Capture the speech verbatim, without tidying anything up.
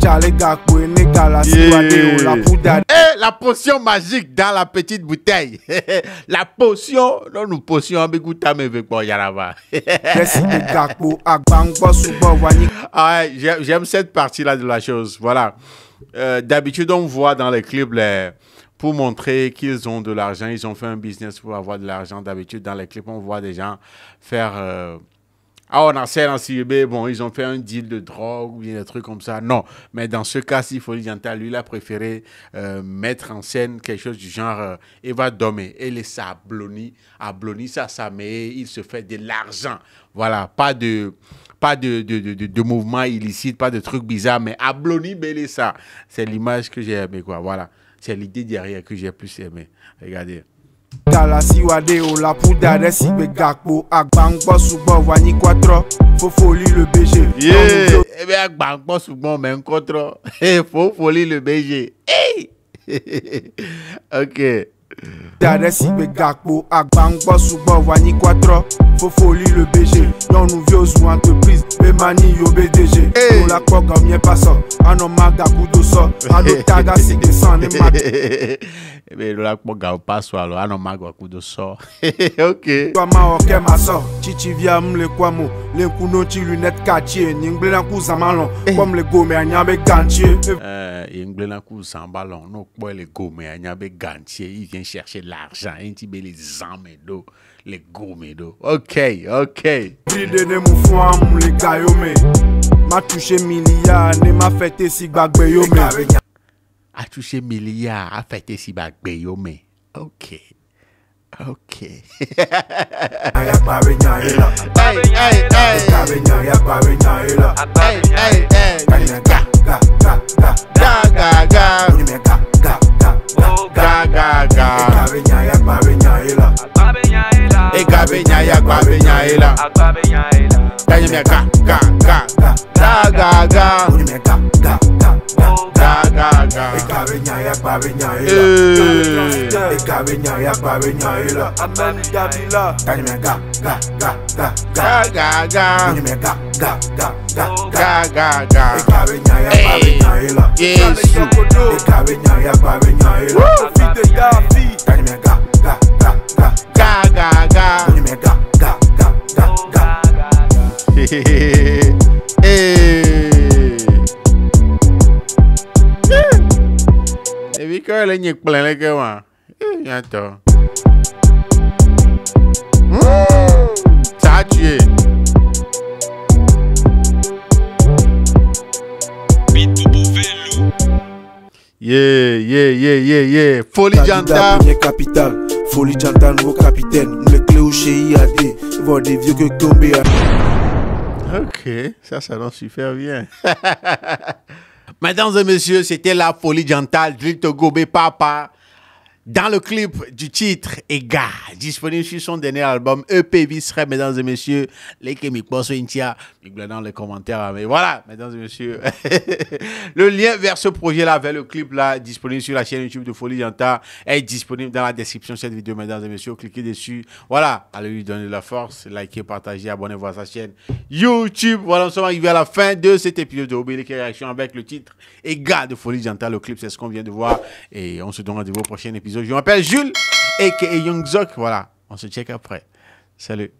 Yeah. Et la potion magique dans la petite bouteille. La potion, non, nous potions avec goûta mais avec moi yarava. Ah, j'aime cette partie là de la chose. Voilà. Euh, D'habitude on voit dans les clips les, pour montrer qu'ils ont de l'argent, ils ont fait un business pour avoir de l'argent. D'habitude dans les clips on voit des gens faire. Euh, Ah, on a serré en Sibé, bon, ils ont fait un deal de drogue ou des trucs comme ça. Non, mais dans ce cas-ci, Folidjanta, lui, il a préféré euh, mettre en scène quelque chose du genre euh, il va dormir. Et les sabloni, abloni, ça, ça, mais il se fait de l'argent. Voilà, pas de, pas de, de, de, de, de mouvement illicite, pas de trucs bizarres, mais abloni, belé, ça. C'est l'image que j'ai aimée, quoi. Voilà, c'est l'idée derrière que j'ai plus aimé. Regardez. Yeah. Eh bien, Bangbo souvent même contre. Eh, faut folie le B G. Hey. Ok. Ok. Chercher l'argent, intimer les amédos, les gomédos. Ok, ok. M'a touché milliard, m'a fêté si bagbeyome. A touché milliard, a fêté si bagbeyome. Ok. Ok. Hey, hey, hey. Hey, bientôt. Ça a tué. Yeah, yeah, yeah, yeah, yeah. Folidjanta. Folidjanta, nouveau capitaine. Les clés au chez I A D. Ils vont des vieux que tomber. Ok, ça, ça donne super bien. Mesdames et messieurs, c'était la Folidjanta. Drill to gobe papa. Dans le clip du titre E G A, disponible sur son dernier album E P Vissre, mesdames et messieurs, les Kémiques, bonsoir, Intia, dans les commentaires. Mais voilà, mesdames et messieurs, le lien vers ce projet-là, vers le clip-là, disponible sur la chaîne YouTube de Folidjanta, est disponible dans la description de cette vidéo, mesdames et messieurs. Cliquez dessus. Voilà, allez lui donner de la force, likez, partagez, abonnez-vous à sa chaîne YouTube. Voilà, nous sommes arrivés à la fin de cet épisode de Obéléké Réaction avec le titre E G A de Folidjanta. Le clip, c'est ce qu'on vient de voir. Et on se donne rendez-vous au prochain épisode. Je m'appelle Jules et Youngzok. Voilà, on se check après. Salut.